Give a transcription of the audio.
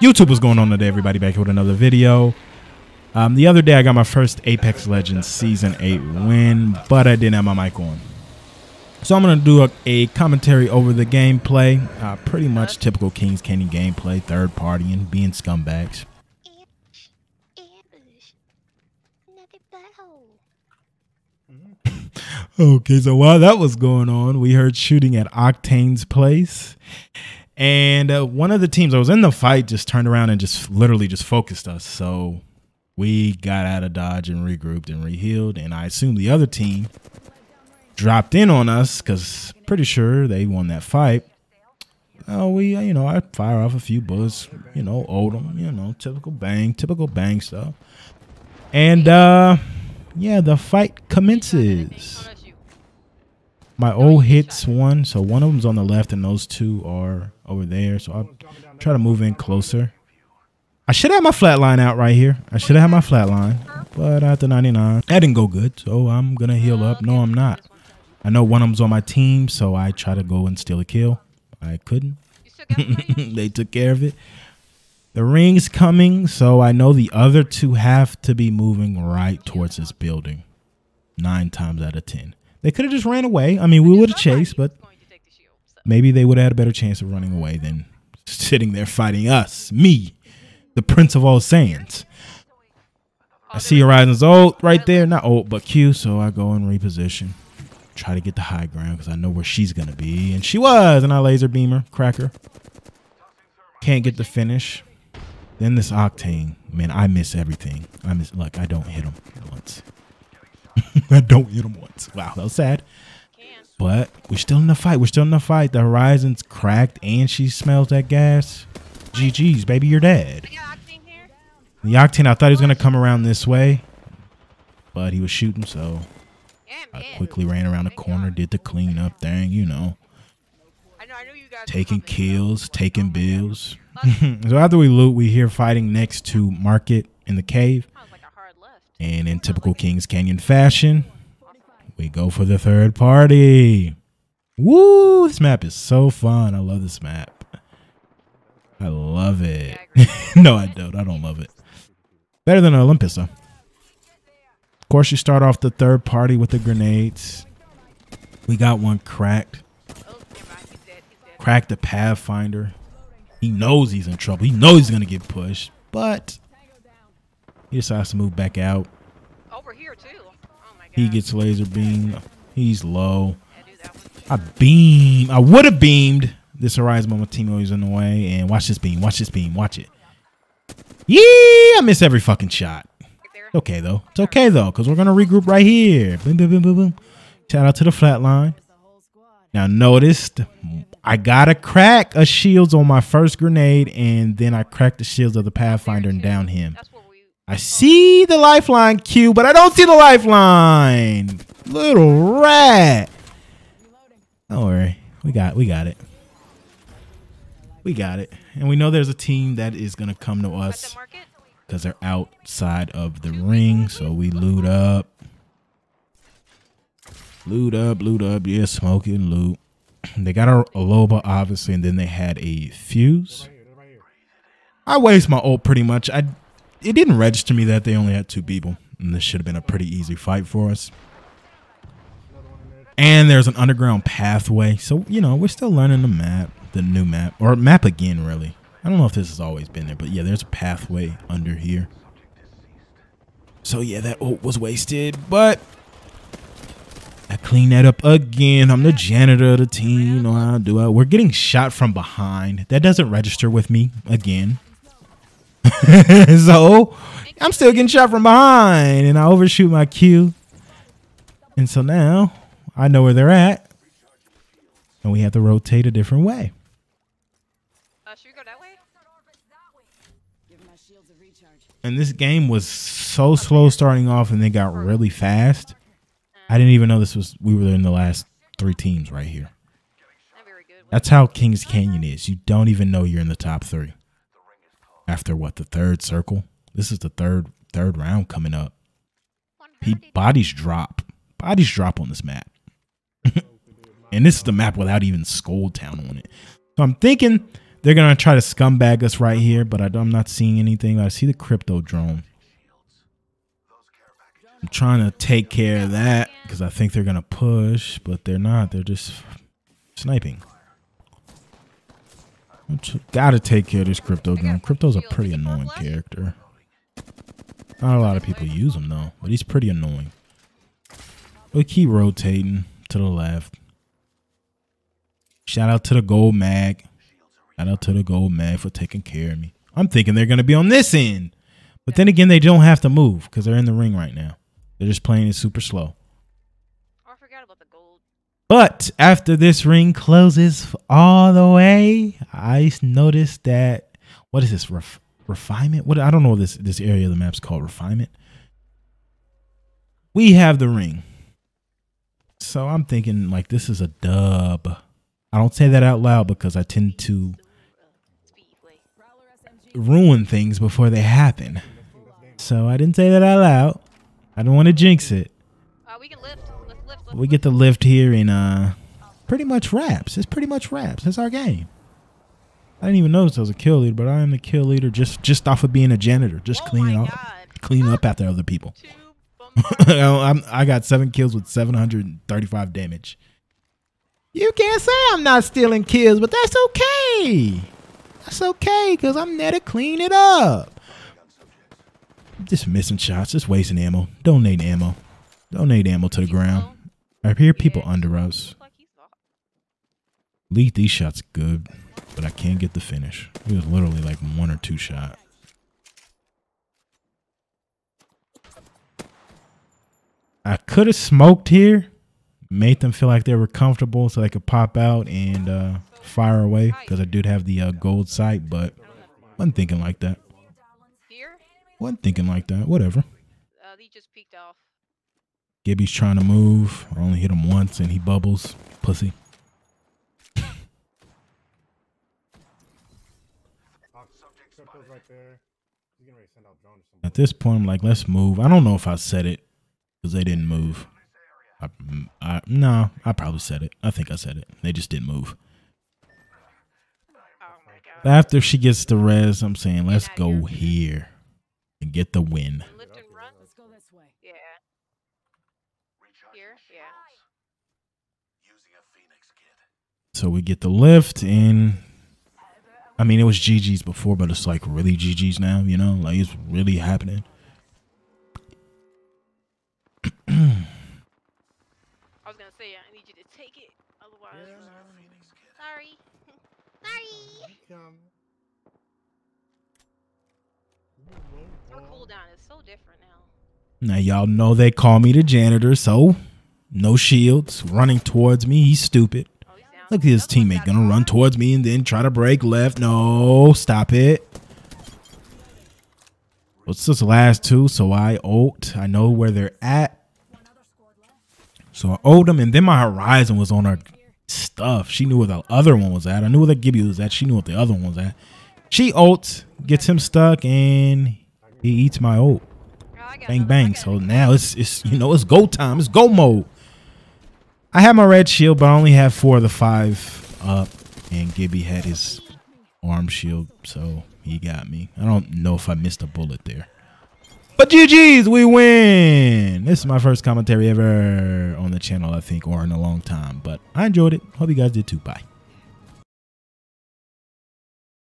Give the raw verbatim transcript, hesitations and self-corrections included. YouTube, what's going on today, everybody? Back here with another video. Um, the other day, I got my first Apex Legends Season eight win, but I didn't have my mic on. So I'm going to do a, a commentary over the gameplay. Uh, pretty much typical Kings Canyon gameplay, third partying, being scumbags. Okay, so while that was going on, we heard shooting at Octane's place. And uh, one of the teams that was in the fight just turned around and just literally just focused us. So we got out of dodge and regrouped and rehealed. And I assume the other team dropped in on us because pretty sure they won that fight. Uh, we, you know, I fire off a few bullets, you know, old them, you know, typical bang, typical bang stuff. And, uh, yeah, the fight commences. My old hits one, so one of them's on the left and those two are over there. So I'll try to move in closer. I should have my flatline out right here. I should have my flatline, but at the ninety-nine, that didn't go good. So I'm going to heal up. No, I'm not. I know one of them's on my team, so I try to go and steal a kill. I couldn't. They took care of it. The ring's coming, so I know the other two have to be moving right towards this building. Nine times out of ten. They could have just ran away. I mean, we would have chased, but maybe they would have had a better chance of running away than sitting there fighting us. Me, the Prince of All Sands. I see Horizon's ult right there. Not ult, but Q, so I go and reposition. Try to get the high ground because I know where she's going to be. And she was, and I laser beam her, crack her. Can't get the finish. Then this Octane. Man, I miss everything. I miss, like, I don't hit him once. I don't hit him once. Wow, that was sad. But we're still in the fight. We're still in the fight. The Horizon's cracked and she smells that gas. G G's, baby, you're dead. The Octane, I thought he was going to come around this way, but he was shooting, so I quickly ran around the corner, did the cleanup thing, you know. Taking kills, taking bills. So after we loot, we hear fighting next to Market in the cave. And in typical Kings Canyon fashion, we go for the third party. Woo! This map is so fun. I love this map. I love it. No, I don't. I don't love it. Better than Olympus, though. Of course, you start off the third party with the grenades. We got one cracked. Cracked the Pathfinder. He knows he's in trouble. He knows he's going to get pushed, but he decides to move back out. Over here too. Oh my God. He gets laser beam. He's low. I beam. I would have beamed this Horizon, my team always in the way. And watch this beam. Watch this beam. Watch it. Yeah, I miss every fucking shot. Okay though. It's okay though, because we're gonna regroup right here. Boom, boom, boom, boom, boom. Shout out to the Flatline. Now notice I got a crack of shields on my first grenade, and then I cracked the shields of the Pathfinder and downed him. I see the lifeline Q, but I don't see the lifeline. Little rat. Don't worry. We got we got it. We got it. And we know there's a team that is going to come to us because they're outside of the ring. So we loot up. Loot up, loot up. Yeah, smoking loot. They got a, a Loba, obviously, and then they had a Fuse. I waste my ult pretty much. I... It didn't register me that they only had two people, and this should have been a pretty easy fight for us. And there's an underground pathway. So, you know, we're still learning the map, the new map, or map again, really. I don't know if this has always been there, but yeah, there's a pathway under here. So, yeah, that ult was wasted, but I cleaned that up again. I'm the janitor of the team. You know how I do it. We're getting shot from behind. That doesn't register with me again. So I'm still getting shot from behind and I overshoot my Q. And so now I know where they're at and we have to rotate a different way. Uh, should we go that way? And this game was so slow starting off and they got really fast. I didn't even know this was, we were in the last three teams right here. That's how Kings Canyon is. You don't even know you're in the top three. After what, the third circle? This is the third third round coming up. Bodies drop. Bodies drop on this map. And this is the map without even Skull Town on it. So I'm thinking They're going to try to scumbag us right here, but I don't, I'm not seeing anything. I see the crypto drone. I'm trying to take care of that because I think they're going to push, but they're not. They're just sniping. Got to take care of this crypto drone. Crypto's a pretty annoying character. Not a lot of people use him, though, but he's pretty annoying. We keep rotating to the left. Shout out to the gold mag. Shout out to the gold mag for taking care of me. I'm thinking they're going to be on this end. But then again, they don't have to move because they're in the ring right now. They're just playing it super slow. Oh, I forgot about the gold. But after this ring closes all the way, I noticed that, what is this, ref, refinement? What, I don't know what this, this area of the map's called, refinement. We have the ring. So I'm thinking like this is a dub. I don't say that out loud because I tend to ruin things before they happen. So I didn't say that out loud. I don't want to jinx it. Uh, we can lift. Lift, lift, lift. We get the lift here and uh, pretty much wraps. It's pretty much wraps. That's our game. I didn't even notice I was a kill leader, but I am the kill leader just just off of being a janitor, just oh cleaning up, cleaning up after other people. I'm, I got seven kills with seven hundred thirty-five damage. You can't say I'm not stealing kills, but that's okay. That's okay, because I'm there to clean it up. Just missing shots, just wasting ammo. Donate ammo. Donate ammo to the ground. I hear people under us. Lead these shots good, but I can't get the finish. It was literally like one or two shots. I could have smoked here, made them feel like they were comfortable so they could pop out and uh, fire away because I did have the uh, gold sight, but wasn't thinking like that. Wasn't thinking like that. Whatever. Uh, he just peeked off. Gibby's trying to move. I only hit him once and he bubbles. Pussy. At this point, I'm like, let's move. I don't know if I said it. Because they didn't move. I, I, no, I probably said it. I think I said it. They just didn't move. Oh my God. After she gets the res, I'm saying, let's go here and get the win. Lift and run. Let's go this way. Yeah. Here? Yeah. So we get the lift, and I mean, it was G G's before, but it's like really G G's now, you know? Like, it's really happening. I was gonna say, I need you to take it, otherwise. Yeah, sorry. Sorry. Our cooldown is so different now. Now y'all know they call me the janitor, so no shields, running towards me. He's stupid. Oh, he's look at his teammate gonna run towards me and then try to break left. No, stop it. It's just last two, so I ult. I know where they're at. So I ult them, and then my Horizon was on her stuff. She knew where the other one was at. I knew where the Gibby was at. She knew what the other one was at. She ults, gets him stuck, and he eats my ult. Bang, bang. So now it's, it's you know, it's go time. It's go mode. I have my red shield, but I only have four of the five up, and Gibby had his arm shield, so he got me. I don't know if I missed a bullet there. But G G's, we win. This is my first commentary ever on the channel, I think, or in a long time. But I enjoyed it. Hope you guys did too. Bye.